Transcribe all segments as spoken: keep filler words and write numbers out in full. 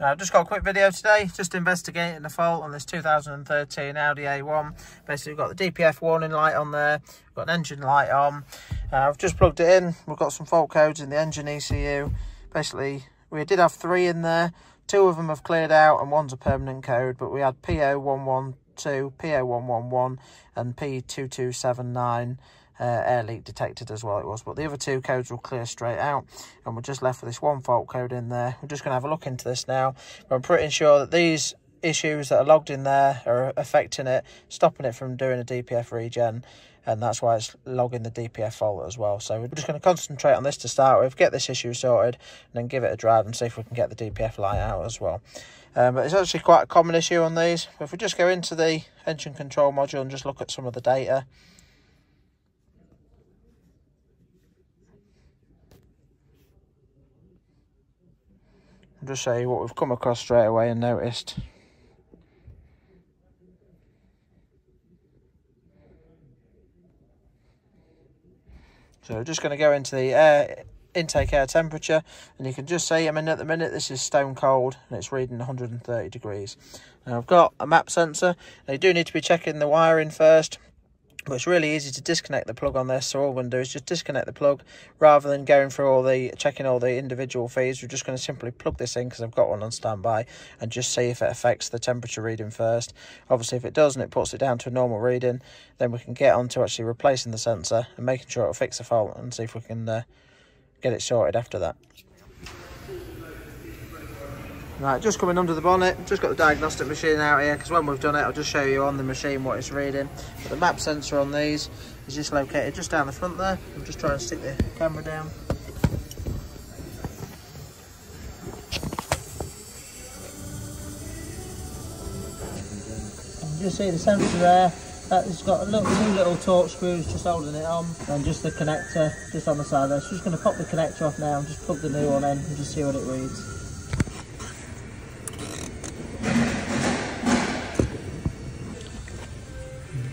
Now, I've just got a quick video today, just investigating the fault on this two thousand thirteen Audi A one. Basically, we've got the D P F warning light on there, we've got an engine light on. Uh, I've just plugged it in, we've got some fault codes in the engine E C U. Basically, we did have three in there, two of them have cleared out and one's a permanent code, but we had P zero one one two, P zero one one one and P two two seven nine. Uh, air leak detected as well it was, but the other two codes will clear straight out and we're just left with this one fault code in there. We're just going to have a look into this now, but I'm pretty sure that these issues that are logged in there are affecting it, stopping it from doing a D P F regen, and that's why it's logging the D P F fault as well. So we're just going to concentrate on this to start with, get this issue sorted, and then give it a drive and see if we can get the D P F light out as well. Um, but it's actually quite a common issue on these. If we just go into the engine control module and just look at some of the data. I'll just show you what we've come across straight away and noticed. So we're just going to go into the air intake air temperature, and you can just see, I mean, at the minute this is stone cold and it's reading one hundred thirty degrees. Now I've got a map sensor. Now you do need to be checking the wiring first, but it's really easy to disconnect the plug on this, so all we're going to do is just disconnect the plug rather than going through all the checking all the individual feeds. We're just going to simply plug this in because I've got one on standby and just see if it affects the temperature reading first. Obviously, if it does and it puts it down to a normal reading, then we can get on to actually replacing the sensor and making sure it'll fix the fault and see if we can uh, get it sorted after that. Right, just coming under the bonnet, just got the diagnostic machine out here, because when we've done it, I'll just show you on the machine what it's reading. But the map sensor on these is just located just down the front there. I'm just trying to stick the camera down. You just see the sensor there. Uh, it's got a little, two little Torx screws just holding it on, and just the connector just on the side there. So I'm just going to pop the connector off now and just plug the new one in and just see what it reads.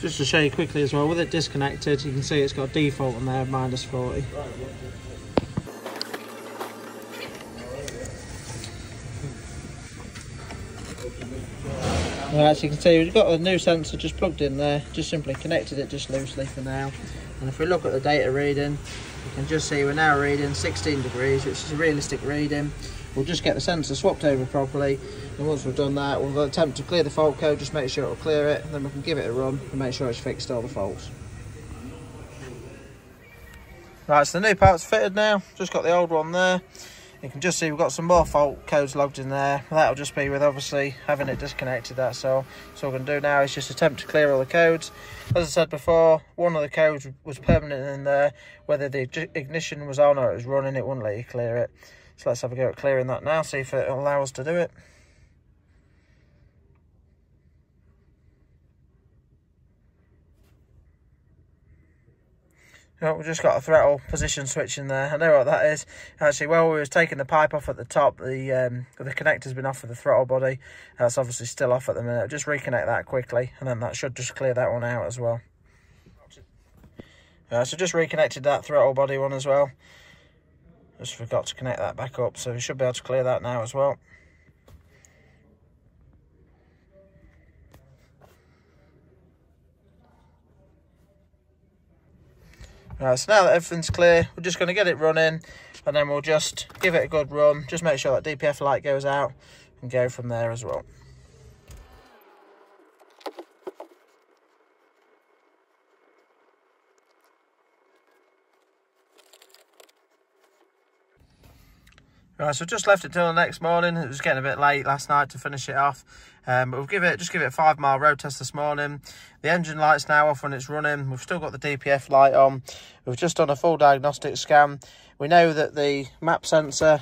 Just to show you quickly as well, with it disconnected, you can see it's got a default on there, minus forty. Right, as you can see, we've got a new sensor just plugged in there, just simply connected it just loosely for now. And if we look at the data reading, you can just see we're now reading sixteen degrees, which is a realistic reading. We'll just get the sensor swapped over properly, and once we've done that, we'll attempt to clear the fault code, just make sure it'll clear it, and then we can give it a run and make sure it's fixed all the faults. Right, so the new part's fitted now, just got the old one there. You can just see we've got some more fault codes logged in there. That'll just be with obviously having it disconnected, that's all. So what we're going to do now is just attempt to clear all the codes. As I said before, one of the codes was permanent in there. Whether the ignition was on or it was running, it wouldn't let you clear it. So let's have a go at clearing that now, see if it'll allow us to do it. Oh, we've just got a throttle position switch in there. I know what that is. Actually, while we were taking the pipe off at the top, the um, the connector's been off for the throttle body. That's obviously still off at the minute. Just reconnect that quickly, and then that should just clear that one out as well. Uh, so just reconnected that throttle body one as well. Just forgot to connect that back up, so we should be able to clear that now as well. Right, so now that everything's clear, we're just going to get it running, and then we'll just give it a good run, just make sure that D P F light goes out, and go from there as well. Right, so just left it till the next morning. It was getting a bit late last night to finish it off, um, but we'll give it just give it a five mile road test this morning. The engine light's now off when it's running. We've still got the D P F light on. We've just done a full diagnostic scan. We know that the map sensor,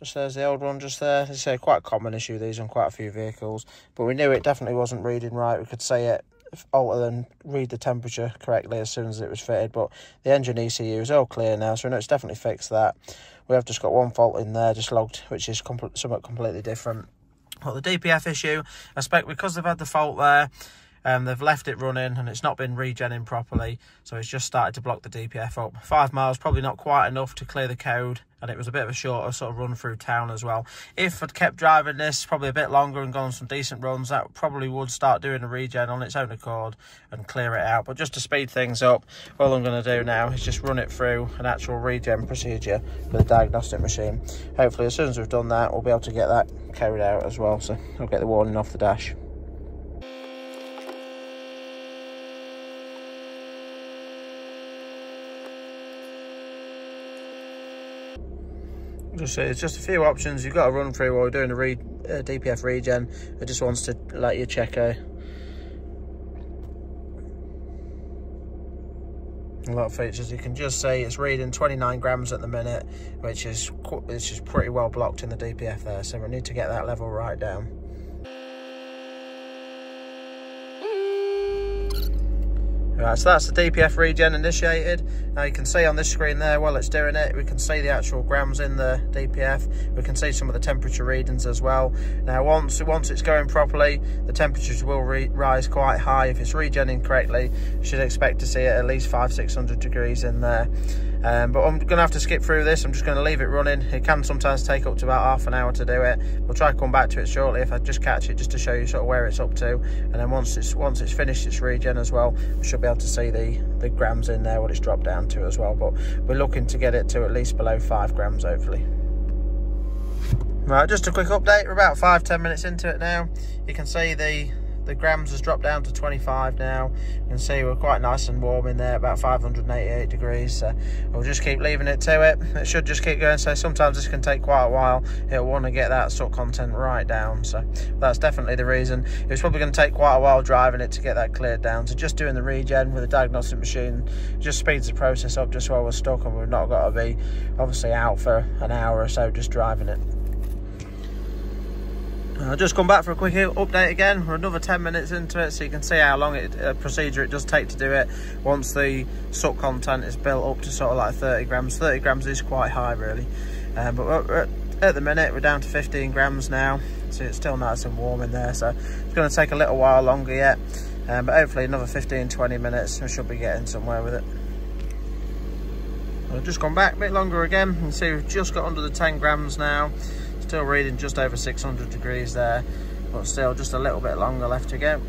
just there's the old one just there. It's a quite common issue these on quite a few vehicles, but we knew it definitely wasn't reading right. We could see it alter and read the temperature correctly as soon as it was fitted, but the engine E C U is all clear now, so we know it's definitely fixed that. We have just got one fault in there just logged, which is compl- somewhat completely different. But the D P F issue, I expect because they've had the fault there, Um, they've left it running and it's not been regenning properly, so it's just started to block the D P F up. Five miles, probably not quite enough to clear the code, and it was a bit of a shorter sort of run through town as well. If I'd kept driving this probably a bit longer and gone some decent runs, that probably would start doing a regen on its own accord and clear it out. But just to speed things up, all I'm going to do now is just run it through an actual regen procedure for the diagnostic machine. Hopefully as soon as we've done that, we'll be able to get that carried out as well, so I'll get the warning off the dash. Just so it's just a few options you've got to run through while you're doing a re, uh, D P F regen. It just wants to let you check a, a lot of features. You can just see it's reading twenty-nine grams at the minute, which is which is pretty well blocked in the D P F there. So we need to get that level right down. Right, so that's the D P F regen initiated. Now you can see on this screen there, while it's doing it, we can see the actual grams in the D P F. We can see some of the temperature readings as well. Now once, once it's going properly, the temperatures will re rise quite high. If it's regenning correctly, you should expect to see it at least five, six hundred degrees in there. Um, but I'm going to have to skip through this. I'm just going to leave it running. It can sometimes take up to about half an hour to do it. We'll try to come back to it shortly if I just catch it, just to show you sort of where it's up to. And then once it's once it's finished its regen as well, we should be able to see the, the grams in there, what it's dropped down to as well. But we're looking to get it to at least below five grams, hopefully. Right, just a quick update. We're about five, ten minutes into it now. You can see the... the grams has dropped down to twenty-five now. You can see we're quite nice and warm in there, about five hundred eighty-eight degrees. So we'll just keep leaving it to it. It should just keep going. So sometimes this can take quite a while. It'll want to get that soot content right down. So that's definitely the reason. It was probably going to take quite a while driving it to get that cleared down. So just doing the regen with a diagnostic machine just speeds the process up just while we're stuck and we've not got to be obviously out for an hour or so just driving it. I'll just come back for a quick update again. We're another ten minutes into it, so you can see how long it uh, procedure it does take to do it once the soot content is built up to sort of like thirty grams. thirty grams is quite high really, um, but we're, we're at the minute we're down to fifteen grams now, so it's still nice and warm in there. So it's going to take a little while longer yet, um, but hopefully another fifteen, twenty minutes we should be getting somewhere with it. We've just gone back a bit longer again. You can see we've just got under the ten grams now. Still reading just over six hundred degrees there, but still just a little bit longer left to go.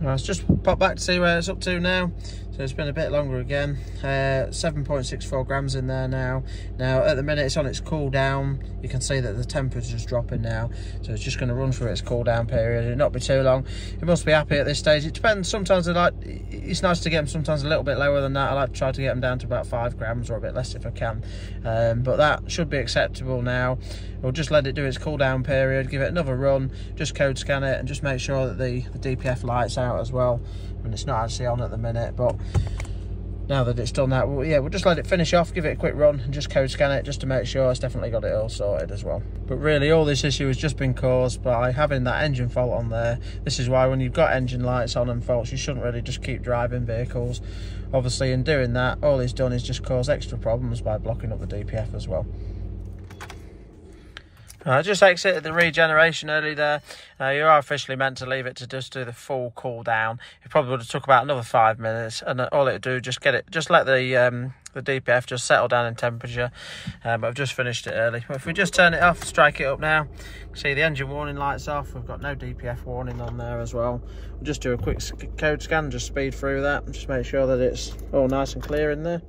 Let's just pop back to see where it's up to now. So it's been a bit longer again. Uh, seven point six four grams in there now. Now at the minute it's on its cool down. You can see that the temperature's dropping now. So it's just going to run through its cool down period. It'll not be too long. It must be happy at this stage. It depends. Sometimes I like. It's nice to get them sometimes a little bit lower than that. I like to try to get them down to about five grams or a bit less if I can. Um, but that should be acceptable now. We'll just let it do its cool down period. Give it another run. Just code scan it and just make sure that the, the D P F lights out as well. I mean, it's not actually on at the minute, but now that it's done that, well, yeah, we'll just let it finish off, give it a quick run and just code scan it just to make sure it's definitely got it all sorted as well. But really all this issue has just been caused by having that engine fault on there. This is why when you've got engine lights on and faults, you shouldn't really just keep driving vehicles. Obviously in doing that, all it's done is just cause extra problems by blocking up the D P F as well. I just exited the regeneration early there. Now you are officially meant to leave it to just do the full cool down. It probably would have took about another five minutes, and all it'd do just get it, just let the um, the D P F just settle down in temperature. Um, but I've just finished it early. If we just turn it off, strike it up now. See the engine warning lights off. We've got no D P F warning on there as well. We'll just do a quick code scan, just speed through that, and just make sure that it's all nice and clear in there.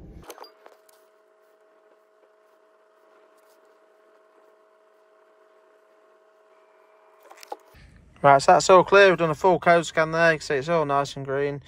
Right, so that's all clear. We've done a full code scan there. You can see it's all nice and green.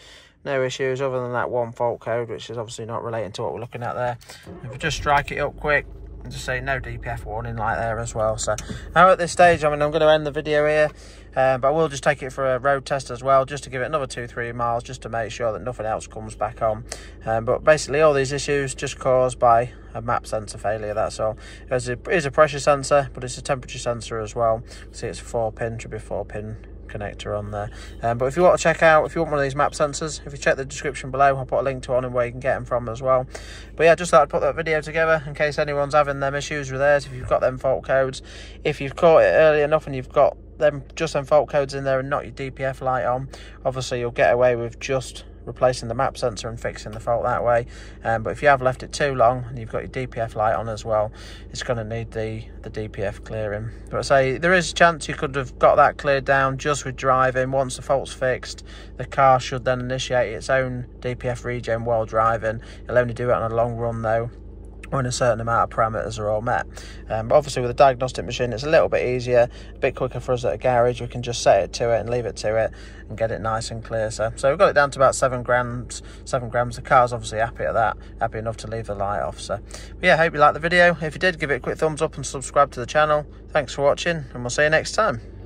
No issues other than that one fault code, which is obviously not relating to what we're looking at there. If we just strike it up quick, and just say no D P F warning light there as well. So now at this stage, I mean, I'm going to end the video here, uh, but we'll just take it for a road test as well, just to give it another two, three miles, just to make sure that nothing else comes back on. Um, but basically, all these issues just caused by a map sensor failure, that's all. It is a pressure sensor, but it's a temperature sensor as well. See, it's four pin, should be four pin connector on there. Um, but if you want to check out, if you want one of these map sensors, if you check the description below, I'll put a link to on and where you can get them from as well. But yeah, just thought I'd put that video together in case anyone's having them issues with theirs. If you've got them fault codes, if you've caught it early enough and you've got them just them fault codes in there and not your D P F light on, obviously you'll get away with just replacing the map sensor and fixing the fault that way. Um, but if you have left it too long and you've got your D P F light on as well, it's going to need the the D P F clearing. But I say there is a chance you could have got that cleared down just with driving. Once the fault's fixed, the car should then initiate its own D P F regen while driving. It'll only do it on a long run though, when a certain amount of parameters are all met. Um, but obviously with a diagnostic machine, it's a little bit easier, a bit quicker for us at a garage. We can just set it to it and leave it to it and get it nice and clear. So, so we've got it down to about seven grams. Seven grams. The car's obviously happy at that, happy enough to leave the light off. So, but yeah, hope you liked the video. If you did, give it a quick thumbs up and subscribe to the channel. Thanks for watching, and we'll see you next time.